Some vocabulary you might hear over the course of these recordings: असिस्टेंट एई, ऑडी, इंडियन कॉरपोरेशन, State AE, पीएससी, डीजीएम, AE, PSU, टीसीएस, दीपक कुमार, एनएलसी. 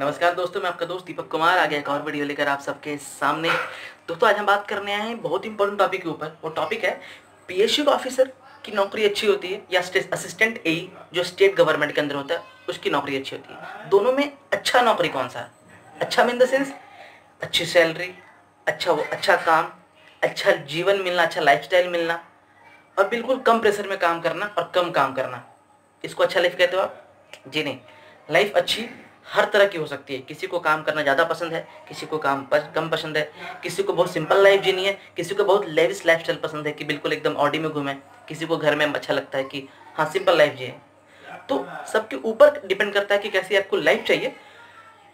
नमस्कार दोस्तों, मैं आपका दोस्त दीपक कुमार आ गया एक और वीडियो लेकर आप सबके सामने। दोस्तों आज हम बात करने आए हैं बहुत इंपॉर्टेंट टॉपिक के ऊपर। वो टॉपिक है पीएसयू का ऑफिसर की नौकरी अच्छी होती है या असिस्टेंट एई जो स्टेट गवर्नमेंट के अंदर होता है उसकी नौकरी अच्छी होती है। दोनों में अच्छा नौकरी कौन सा है? अच्छा मीन द सेंस अच्छी सैलरी, अच्छा काम, अच्छा जीवन मिलना, अच्छा लाइफस्टाइल मिलना और बिल्कुल कम प्रेशर में काम करना और कम काम करना। इसको अच्छा लाइफ कहते हो आप? जी नहीं, लाइफ अच्छी हर तरह की हो सकती है। किसी को काम करना ज़्यादा पसंद है, किसी को काम कम पसंद है, किसी को बहुत सिंपल लाइफ जीनी है, किसी को बहुत लेविश लाइफस्टाइल पसंद है कि बिल्कुल एकदम ऑडी में घूमें, किसी को घर में अच्छा लगता है कि हाँ सिंपल लाइफ जिए। तो सबके ऊपर डिपेंड करता है कि कैसी आपको लाइफ चाहिए।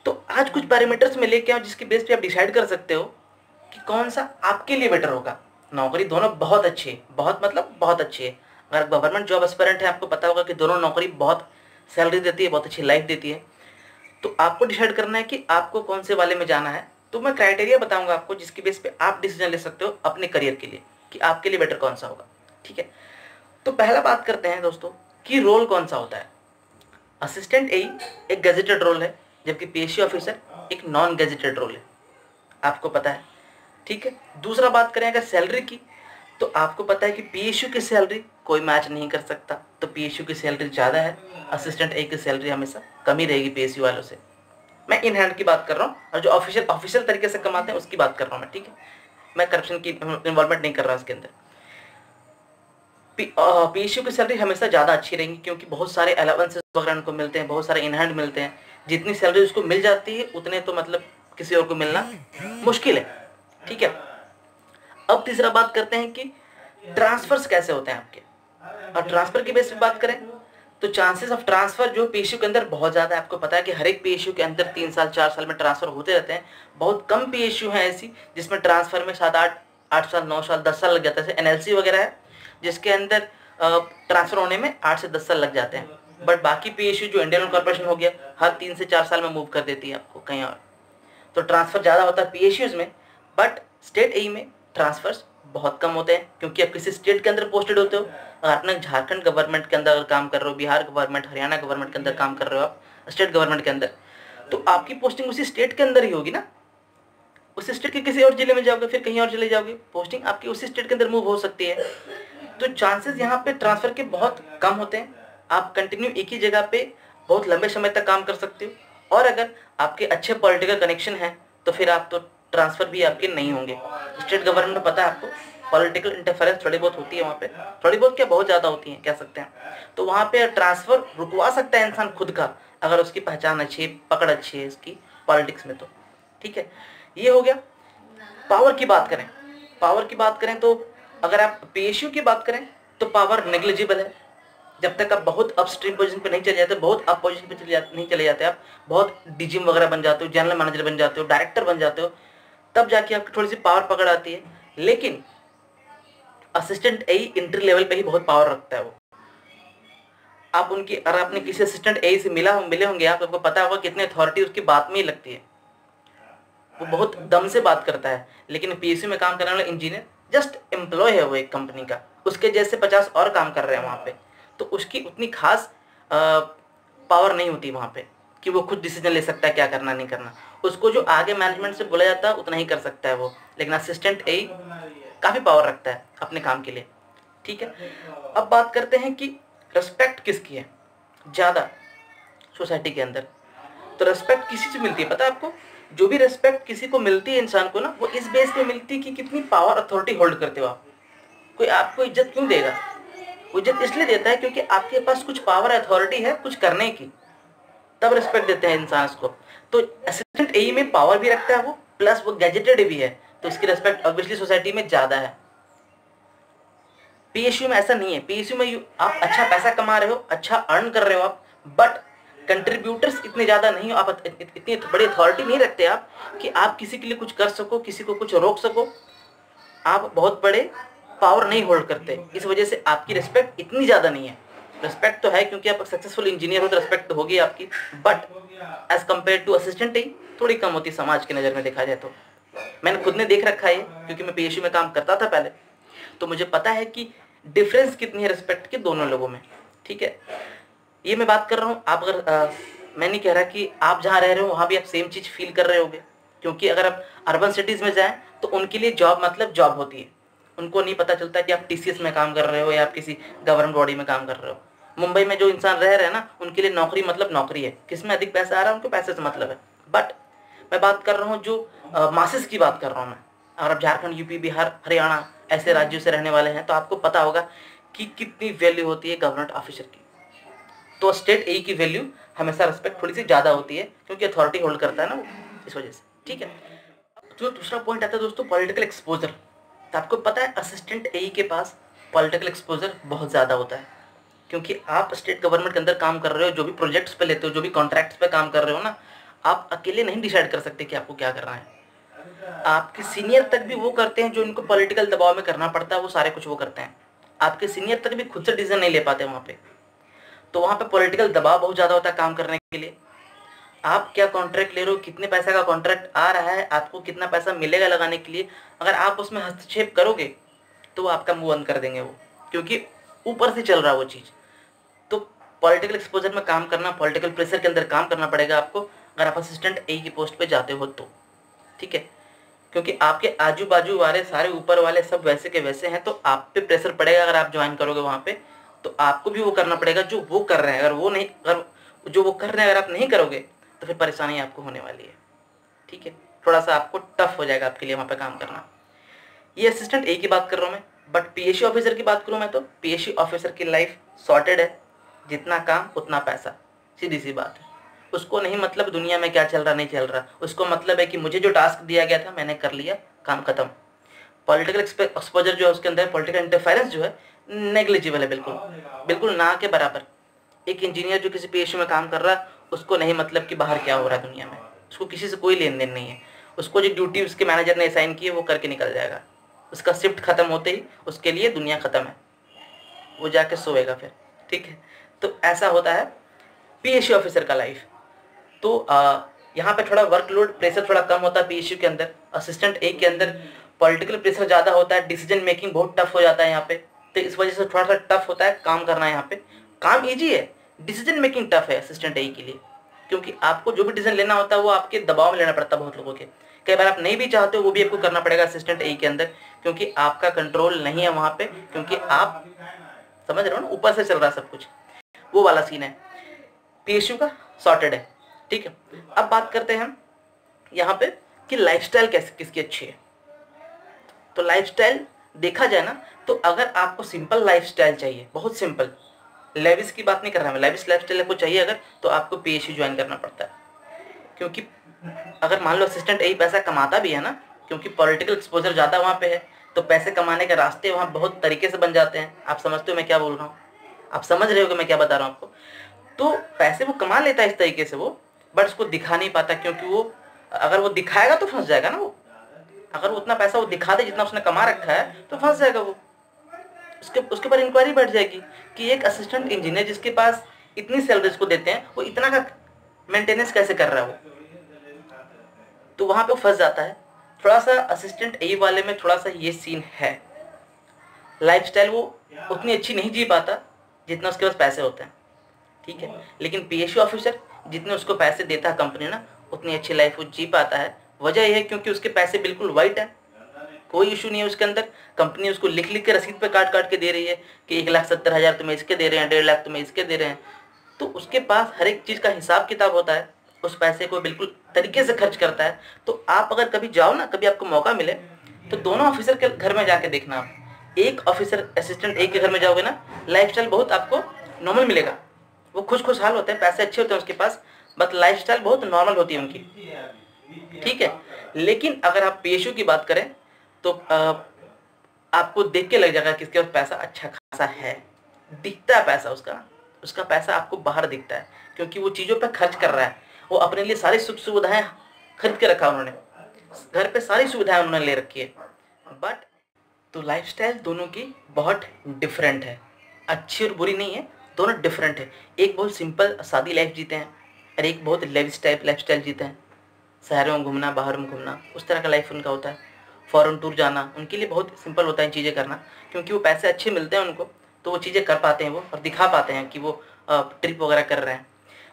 तो आज कुछ पैरामीटर्स में लेके आओ जिसके बेस पे आप डिसाइड कर सकते हो कि कौन सा आपके लिए बेटर होगा। नौकरी दोनों बहुत अच्छी है, बहुत मतलब बहुत अच्छी है। अगर गवर्नमेंट जॉब एस्पिरेंट है आपको पता होगा कि दोनों नौकरी बहुत सैलरी देती है, बहुत अच्छी लाइफ देती है। तो आपको डिसाइड करना है कि आपको कौन से वाले में जाना है। तो मैं क्राइटेरिया बताऊंगा आपको जिसके बेस पे आप डिसीजन ले सकते हो अपने करियर के लिए कि आपके लिए बेटर कौन सा होगा। ठीक है, तो पहला बात करते हैं दोस्तों कि रोल कौन सा होता है। असिस्टेंट एई एक गैजेटेड रोल है जबकि पीएससी ऑफिसर एक नॉन गैजेटेड रोल है, आपको पता है। ठीक है, दूसरा बात करें अगर सैलरी की तो आपको पता है कि पीएसयू की सैलरी कोई मैच नहीं कर सकता। तो पीएसयू की सैलरी ज़्यादा है, असिस्टेंट ए की सैलरी हमेशा कम ही रहेगी पीएसयू वालों से। मैं इन हैंड की बात कर रहा हूँ और जो ऑफिशियल तरीके से कमाते हैं उसकी बात कर रहा हूँ मैं। ठीक है, मैं करप्शन की इन्वॉल्वमेंट नहीं कर रहा इसके अंदर। पीएसयू की सैलरी हमेशा ज़्यादा अच्छी रहेगी क्योंकि बहुत सारे अलाउंसेस वगैरह उनको मिलते हैं, बहुत सारे इन हैंड मिलते हैं। जितनी सैलरी उसको मिल जाती है उतने तो मतलब किसी और को मिलना मुश्किल है। ठीक है, अब तीसरा बात करते हैं कि ट्रांसफर्स कैसे होते हैं आपके। और ट्रांसफर के बेस पे बात करें तो चांसेस ऑफ ट्रांसफर जो पीएसयू के अंदर बहुत ज़्यादा है। आपको पता है कि हर एक पीएसयू के अंदर 3 साल 4 साल में ट्रांसफर होते रहते हैं। बहुत कम पीएसयू हैं ऐसी जिसमें ट्रांसफर में 7 साल 8 साल 9 साल 10 साल लग जाता है। एनएलसी वगैरह है जिसके अंदर ट्रांसफर होने में 8 से 10 साल लग जाते हैं। बट बाकी पीएसयू जो इंडियन कॉरपोरेशन हो गया हर 3 से 4 साल में मूव कर देती है आपको कहीं और। तो ट्रांसफर ज़्यादा होता है पीएसयूज़ में, बट स्टेट ए में ट्रांसफर्स बहुत कम होते हैं क्योंकि आप किसी स्टेट के अंदर पोस्टेड होते हो। अगर आपने झारखंड गवर्नमेंट के अंदर काम कर रहे हो, बिहार गवर्नमेंट, हरियाणा गवर्नमेंट के अंदर काम कर रहे हो, आप स्टेट गवर्नमेंट के अंदर, तो आपकी पोस्टिंग उसी स्टेट के अंदर ही होगी ना। उसी स्टेट के किसी और जिले में जाओगे, फिर कहीं और चले जाओगे, पोस्टिंग आपकी उसी स्टेट के अंदर मूव हो सकती है। तो चांसेस यहाँ पे ट्रांसफर के बहुत कम होते हैं। आप कंटिन्यू एक ही जगह पे बहुत लंबे समय तक काम कर सकते हो और अगर आपके अच्छे पॉलिटिकल कनेक्शन हैं तो फिर आप तो ट्रांसफर भी आपके नहीं होंगे। स्टेट गवर्नमेंट में पता है आपको पॉलिटिकल इंटरफेरेंस थोड़ी बहुत होती है वहाँ पे, थोड़ी बहुत क्या बहुत ज़्यादा होती है कह सकते हैं। तो वहाँ पे ट्रांसफर रुकवा सकता है इंसान खुद का अगर उसकी पहचान अच्छी है, पकड़ अच्छी है उसकी पॉलिटिक्स में। तो ठीक है, ये हो गया। पावर की बात करें, तो अगर आप पीएसयू की बात करें तो पावर नेग्लिजिबल है। जब तक आप बहुत अपस्ट्रीम पोजीशन पे नहीं चले जाते, बहुत अप पोजीशन पे नहीं चले जाते, आप बहुत डीजीएम वगैरह बन जाते हो, जनरल मैनेजर बन जाते हो, डायरेक्टर बन जाते हो, तब जाके आपकी थोड़ी सी पावर पकड़ आती है। लेकिन असिस्टेंट ए इंट्री लेवल पे ही बहुत पावर रखता है वो। आप उनकी, अगर आपने किसी असिस्टेंट ए से मिले होंगे आप, आपको पता होगा कितनी अथॉरिटी उसकी बात में ही लगती है। वो बहुत दम से बात करता है। लेकिन पीएसयू में काम करने वाला इंजीनियर जस्ट एम्प्लॉय है वो एक कंपनी का, उसके जैसे 50 और काम कर रहे हैं वहाँ पे। तो उसकी उतनी खास पावर नहीं होती वहाँ पे कि वो खुद डिसीजन ले सकता है क्या करना नहीं करना। उसको जो आगे मैनेजमेंट से बोला जाता है उतना ही कर सकता है वो। लेकिन असिस्टेंट ए काफ़ी पावर रखता है अपने काम के लिए। ठीक है, अब बात करते हैं कि रेस्पेक्ट किसकी है ज़्यादा सोसाइटी के अंदर। तो रेस्पेक्ट किसी से मिलती है, पता है आपको? जो भी रेस्पेक्ट किसी को मिलती है इंसान को ना, वो इस बेस पे मिलती है कि कितनी पावर अथॉरिटी होल्ड करते हो आप। कोई आपको इज्जत क्यों देगा? इज्जत इसलिए देता है क्योंकि आपके पास कुछ पावर अथॉरिटी है कुछ करने की, तब रिस्पेक्ट देते हैं इंसान को। तो असिस्टेंट ए में पावर भी रखता है वो, प्लस वो गैजेटेड भी है, तो इसकी रिस्पेक्ट ऑब्वियसली सोसाइटी में ज़्यादा है। पीएसयू में ऐसा नहीं है। पीएसयू में आप अच्छा पैसा कमा रहे हो, अच्छा अर्न कर रहे हो आप, बट कंट्रीब्यूटर्स इतने ज़्यादा नहीं हो, आप इतनी बड़ी अथॉरिटी नहीं रखते आप कि आप किसी के लिए कुछ कर सको, किसी को कुछ रोक सको। आप बहुत बड़े पावर नहीं होल्ड करते, इस वजह से आपकी रिस्पेक्ट इतनी ज़्यादा नहीं है। रिस्पेक्ट तो है क्योंकि आप सक्सेसफुल इंजीनियर हो तो रिस्पेक्ट तो होगी आपकी, but as compared to assistant A थोड़ी कम होती समाज की नज़र में देखा जाए तो। मैंने खुद ने देख रखा है क्योंकि मैं पीएसयू में काम करता था पहले, तो मुझे पता है कि डिफरेंस कितनी है रिस्पेक्ट के दोनों लोगों में। ठीक है, ये मैं बात कर रहा हूँ। आप अगर मैं नहीं कह रहा कि आप जहाँ रह रहे हो वहाँ भी आप सेम चीज़ फील कर रहे होगे, क्योंकि अगर आप अर्बन सिटीज़ में जाएँ तो उनके लिए जॉब मतलब जॉब होती है, उनको नहीं पता चलता कि आप टीसीएस में काम कर रहे हो या आप किसी गवर्नमेंट बॉडी में काम कर रहे हो। मुंबई में जो इंसान रह रहे हैं ना, उनके लिए नौकरी मतलब नौकरी है, किसमें अधिक पैसा आ रहा है उनको पैसे से मतलब है। बट मैं बात कर रहा हूँ जो मासेस की बात कर रहा हूँ मैं, और आप झारखंड, यूपी, बिहार, हरियाणा ऐसे राज्यों से रहने वाले हैं तो आपको पता होगा कि कितनी वैल्यू होती है गवर्नमेंट ऑफिसर की। तो स्टेट ए की वैल्यू हमेशा रिस्पेक्ट थोड़ी सी ज़्यादा होती है क्योंकि अथॉरिटी होल्ड करता है ना वो, इस वजह से। ठीक है, तो दूसरा पॉइंट आता है दोस्तों पॉलिटिकल एक्सपोजर। तो आपको पता है असिस्टेंट ए के पास पॉलिटिकल एक्सपोजर बहुत ज़्यादा होता है, क्योंकि आप स्टेट गवर्नमेंट के अंदर काम कर रहे हो, जो भी प्रोजेक्ट्स पे लेते हो, जो भी कॉन्ट्रैक्ट्स पे काम कर रहे हो ना, आप अकेले नहीं डिसाइड कर सकते कि आपको क्या करना है। आपके सीनियर तक भी वो करते हैं जो इनको पॉलिटिकल दबाव में करना पड़ता है, वो सारे कुछ वो करते हैं। आपके सीनियर तक भी खुद से डिसीजन नहीं ले पाते वहाँ पे, तो वहाँ पे पॉलिटिकल दबाव बहुत ज़्यादा होता है काम करने के लिए। आप क्या कॉन्ट्रैक्ट ले रहे हो, कितने पैसे का कॉन्ट्रैक्ट आ रहा है, आपको कितना पैसा मिलेगा लगाने के लिए, अगर आप उसमें हस्तक्षेप करोगे तो आपका मुँह बंद कर देंगे वो, क्योंकि ऊपर से चल रहा है वो चीज़। तो पॉलिटिकल एक्सपोजर में काम करना, पॉलिटिकल प्रेशर के अंदर काम करना पड़ेगा आपको अगर आप असिस्टेंट ए की पोस्ट पे जाते हो तो। ठीक है, क्योंकि आपके आजू बाजू वाले सारे ऊपर वाले सब वैसे के वैसे हैं, तो आप पे प्रेशर पड़ेगा अगर आप ज्वाइन करोगे वहाँ पे। तो आपको भी वो करना पड़ेगा जो वो कर रहे हैं, अगर आप नहीं करोगे तो फिर परेशानी आपको होने वाली है। ठीक है, थोड़ा सा आपको टफ हो जाएगा आपके लिए वहाँ पर काम करना। ये असिस्टेंट ए की बात कर रहा हूँ मैं, बट पीएससी ऑफिसर की बात करूँ मैं तो पीएससी ऑफिसर की लाइफ सॉर्टेड है, जितना काम उतना पैसा, सीधी सी बात है। उसको नहीं मतलब दुनिया में क्या चल रहा नहीं चल रहा, उसको मतलब है कि मुझे जो टास्क दिया गया था मैंने कर लिया, काम खत्म। पॉलिटिकल एक्सपोजर जो है उसके अंदर पॉलिटिकल इंटरफेरेंस जो है नेग्लिजिबल है, बिल्कुल बिल्कुल ना के बराबर। एक इंजीनियर जो किसी पेशे में काम कर रहा है उसको नहीं मतलब कि बाहर क्या हो रहा है दुनिया में, उसको किसी से कोई लेन देन नहीं है। उसको जो ड्यूटी उसके मैनेजर ने असाइन की है वो करके निकल जाएगा, उसका शिफ्ट खत्म होते ही उसके लिए दुनिया ख़त्म है, वो जाके सोएगा फिर। ठीक है, तो ऐसा होता है पीएसयू ऑफिसर का लाइफ। तो यहाँ पे थोड़ा वर्कलोड प्रेशर थोड़ा कम होता है पीएसयू के अंदर, असिस्टेंट ए के अंदर पॉलिटिकल प्रेशर ज़्यादा होता है, डिसीजन मेकिंग बहुत टफ हो जाता है यहाँ पे। तो इस वजह से थोड़ा सा टफ होता है काम करना। यहाँ पे काम ईजी है, डिसीजन मेकिंग टफ है असिस्टेंट ए के लिए, क्योंकि आपको जो भी डिसीजन लेना होता है वो आपके दबाव में लेना पड़ता है बहुत लोगों के। कई बार आप नहीं भी चाहते हो वो भी आपको करना पड़ेगा असिस्टेंट ए के अंदर, क्योंकि आपका कंट्रोल नहीं है वहाँ पे, क्योंकि आप समझ रहे हो ना ऊपर से चल रहा है सब कुछ, वो वाला सीन है। पीएसयू का सॉर्टेड है। ठीक है, अब बात करते हैं हम यहाँ पे कि लाइफस्टाइल कैसे किसकी अच्छी है। तो लाइफस्टाइल देखा जाए ना, तो अगर आपको सिंपल लाइफस्टाइल चाहिए, बहुत सिंपल, लेविस की बात नहीं कर रहा मैं, लेविस लाइफस्टाइल आपको चाहिए अगर, तो आपको पीएसयू ज्वाइन करना पड़ता है। क्योंकि अगर मान लो असिस्टेंट यही पैसा कमाता भी है ना, क्योंकि पॉलिटिकल एक्सपोजर ज़्यादा वहाँ पे है, तो पैसे कमाने के रास्ते वहाँ बहुत तरीके से बन जाते हैं। आप समझते हो मैं क्या बोल रहा हूँ, आप समझ रहे हो कि मैं क्या बता रहा हूँ आपको। तो पैसे वो कमा लेता है इस तरीके से वो, बट उसको दिखा नहीं पाता, क्योंकि वो अगर वो दिखाएगा तो फंस जाएगा ना वो। अगर उतना पैसा वो दिखा दे जितना उसने कमा रखा है तो फंस जाएगा वो, उसके ऊपर इंक्वायरी बैठ जाएगी कि एक असिस्टेंट इंजीनियर जिसके पास इतनी सैलरी उसको देते हैं वो इतना का मेंटेनेंस कैसे कर रहा है वो। तो वहाँ पे फंस जाता है थोड़ा सा असिस्टेंट ए वाले में, थोड़ा सा ये सीन है। लाइफस्टाइल वो उतनी अच्छी नहीं जी पाता जितना उसके पास पैसे होते हैं। ठीक है, लेकिन पीएसयू ऑफिसर जितने उसको पैसे देता है कंपनी ना, उतनी अच्छी लाइफ वो जी पाता है। वजह यह है क्योंकि उसके पैसे बिल्कुल वाइट है, कोई इशू नहीं है उसके अंदर। कंपनी उसको लिख लिख के रसीद पे काट काट के दे रही है कि 1,70,000 तुम्हें इसके दे रहे हैं, 1,50,000 तुम्हें इसके दे रहे हैं। तो उसके पास हर एक चीज़ का हिसाब किताब होता है, उस पैसे को बिल्कुल तरीके से खर्च करता है। तो आप अगर कभी जाओ ना, कभी आपको मौका मिले तो दोनों ऑफिसर के घर में जाके देखना आप। एक ऑफिसर असिस्टेंट एक के घर में जाओगे ना, लाइफस्टाइल बहुत आपको नॉर्मल मिलेगा, वो खुश खुशहाल होते हैं, पैसे अच्छे होते हैं उसके पास, बट लाइफस्टाइल बहुत नॉर्मल होती है उनकी। ठीक है, लेकिन अगर आप पीएसयू की बात करें तो आपको देख के लग जाएगा किसके पास पैसा अच्छा खासा है, दिखता है पैसा उसका पैसा आपको बाहर दिखता है, क्योंकि वो चीज़ों पर खर्च कर रहा है। वो अपने लिए सारी सुख सुविधाएं खरीद के रखा उन्होंने, घर पे सारी सुविधाएं उन्होंने ले रखी है। बट तो लाइफस्टाइल दोनों की बहुत डिफरेंट है, अच्छी और बुरी नहीं है, दोनों डिफरेंट है। एक बहुत सिंपल सादी लाइफ जीते हैं और एक बहुत लेविश टाइप लाइफस्टाइल जीते हैं। शहरों में घूमना, बाहर में घूमना, उस तरह का लाइफ उनका होता है। फॉरेन टूर जाना उनके लिए बहुत सिंपल होता है चीज़ें करना, क्योंकि वो पैसे अच्छे मिलते हैं उनको, तो वो चीज़ें कर पाते हैं वो और दिखा पाते हैं कि वो ट्रिप वगैरह कर रहे हैं।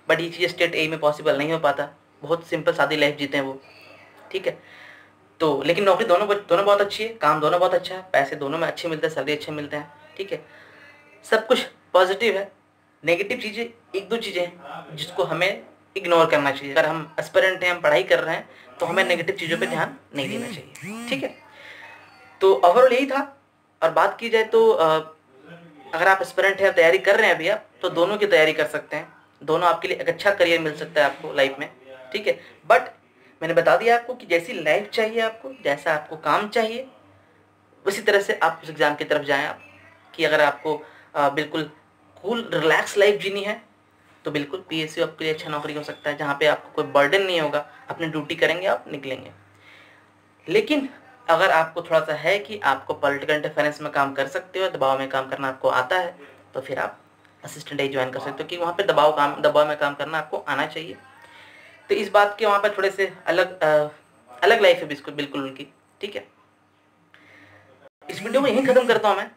बट ये चीज़ स्टेट ए में पॉसिबल नहीं हो पाता, बहुत सिंपल सादी लाइफ जीते हैं वो, ठीक है। तो लेकिन नौकरी दोनों बहुत अच्छी है, काम दोनों बहुत अच्छा है, पैसे दोनों में अच्छे मिलते हैं, सैलरी अच्छे मिलते हैं, ठीक है, सब कुछ पॉजिटिव है। नेगेटिव चीज़ें एक दो चीज़ें हैं जिसको हमें इग्नोर करना चाहिए। अगर हम एस्पिरेंट हैं, हम पढ़ाई कर रहे हैं, तो हमें नेगेटिव चीज़ों पे ध्यान नहीं देना चाहिए, ठीक है। तो ओवरऑल यही था। और बात की जाए तो अगर आप एस्पिरेंट हैं, तैयारी कर रहे हैं भैया, तो दोनों की तैयारी कर सकते हैं, दोनों आपके लिए एक अच्छा करियर मिल सकता है आपको लाइफ में, ठीक है। बट मैंने बता दिया आपको कि जैसी लाइफ चाहिए आपको, जैसा आपको काम चाहिए, उसी तरह से आप उस एग्ज़ाम की तरफ जाएँ आप, कि अगर आपको बिल्कुल कूल रिलैक्स लाइफ जीनी है तो बिल्कुल पीएसयू आपके लिए अच्छा नौकरी हो सकता है, जहाँ पे आपको कोई बर्डन नहीं होगा, अपनी ड्यूटी करेंगे आप, निकलेंगे। लेकिन अगर आपको थोड़ा सा है कि आपको पॉलिटिकल इंटरफेरेंस में काम कर सकते हो, दबाव में काम करना आपको आता है, तो फिर आप असिस्टेंट ए ज्वाइन कर सकते हो, कि वहाँ पर दबाव में काम करना आपको आना चाहिए। तो इस बात के वहाँ पर थोड़े से अलग लाइफ है बिल्कुल उनकी, ठीक है। इस वीडियो में यहीं ख़त्म करता हूँ मैं,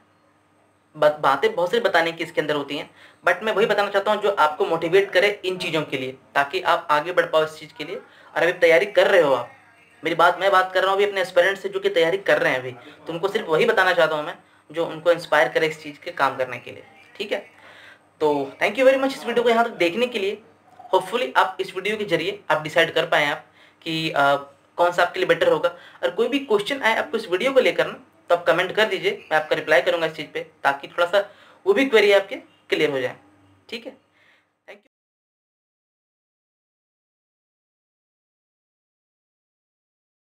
बातें बहुत सारी बताने की इसके अंदर होती हैं, बट मैं वही बताना चाहता हूँ जो आपको मोटिवेट करे इन चीज़ों के लिए, ताकि आप आगे बढ़ पाओ इस चीज़ के लिए। और अभी तैयारी कर रहे हो आप, मैं बात कर रहा हूँ अभी अपने एस्पिरेंट से जो कि तैयारी कर रहे हैं अभी, तो उनको सिर्फ वही बताना चाहता हूँ मैं जो उनको इंस्पायर करे इस चीज़ के काम करने के लिए, ठीक है। तो थैंक यू वेरी मच इस वीडियो को यहाँ तक देखने के लिए। होपफुली आप इस वीडियो के जरिए आप डिसाइड कर पाएँ आप कि कौन सा आपके लिए बेटर होगा। और कोई भी क्वेश्चन आए आपको इस वीडियो को लेकर ना, तो आप कमेंट कर दीजिए, मैं आपका रिप्लाई करूंगा इस चीज़ पे, ताकि थोड़ा सा वो भी क्वेरी आपके क्लियर हो जाए, ठीक है।